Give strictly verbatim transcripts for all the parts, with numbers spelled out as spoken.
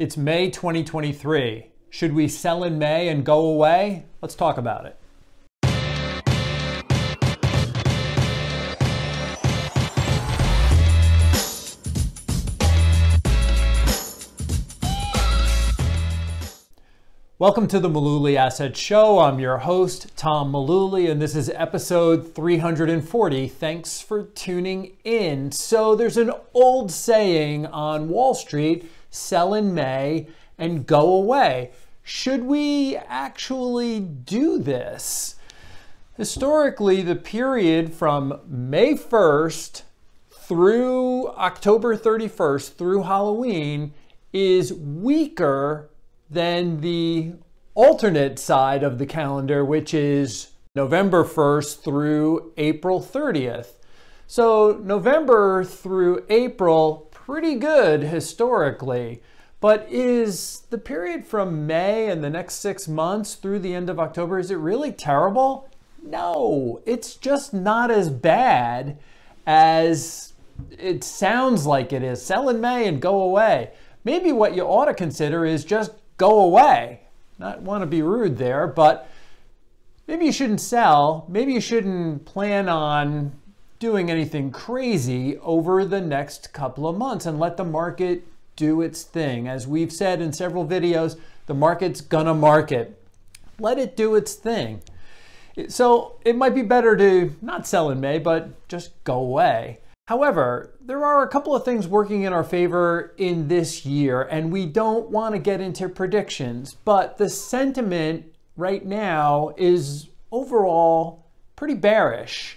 It's May twenty twenty-three. Should we sell in May and go away? Let's talk about it. Welcome to the Mullooly Asset Show. I'm your host, Tom Mullooly, and this is episode three hundred forty. Thanks for tuning in. So there's an old saying on Wall Street, sell in May and go away. Should we actually do this? Historically, the period from May first through October thirty-first through Halloween is weaker than the alternate side of the calendar, which is November first through April thirtieth. So November through April, pretty good historically, but is the period from May and the next six months through the end of October, is it really terrible? No, it's just not as bad as it sounds like it is. Sell in May and go away. Maybe what you ought to consider is just go away. Not want to be rude there, but maybe you shouldn't sell. Maybe you shouldn't plan on doing anything crazy over the next couple of months and let the market do its thing. As we've said in several videos, the market's gonna market. Let it do its thing. So it might be better to not sell in May, but just go away. However, there are a couple of things working in our favor in this year, and we don't want to get into predictions, but the sentiment right now is overall pretty bearish.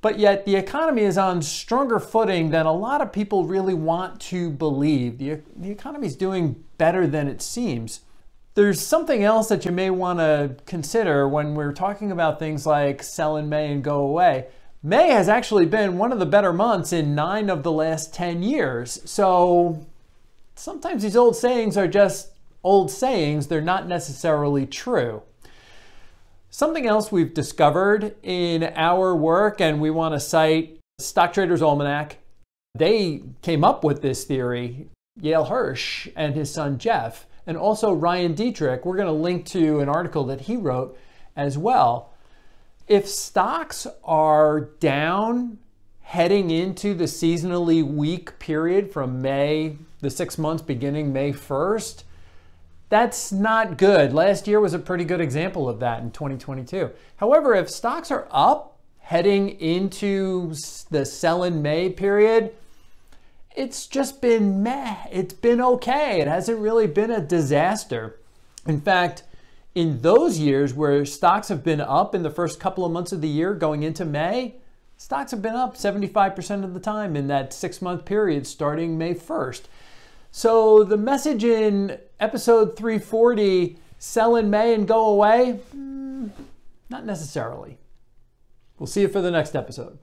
But yet the economy is on stronger footing than a lot of people really want to believe. The, the economy is doing better than it seems. There's something else that you may want to consider when we're talking about things like sell in May and go away. May has actually been one of the better months in nine of the last ten years. So sometimes these old sayings are just old sayings. They're not necessarily true. Something else we've discovered in our work, and we want to cite Stock Traders Almanac. They came up with this theory, Yale Hirsch and his son Jeff, and also Ryan Detrick. We're going to link to an article that he wrote as well. If stocks are down heading into the seasonally weak period from May, the six months beginning May first, that's not good. Last year was a pretty good example of that in twenty twenty-two. However, if stocks are up heading into the sell in May period, it's just been meh. It's been okay. It hasn't really been a disaster. In fact, in those years where stocks have been up in the first couple of months of the year going into May, stocks have been up seventy-five percent of the time in that six-month period starting May first. So the message in episode three forty, sell in May and go away, not necessarily. We'll see you for the next episode.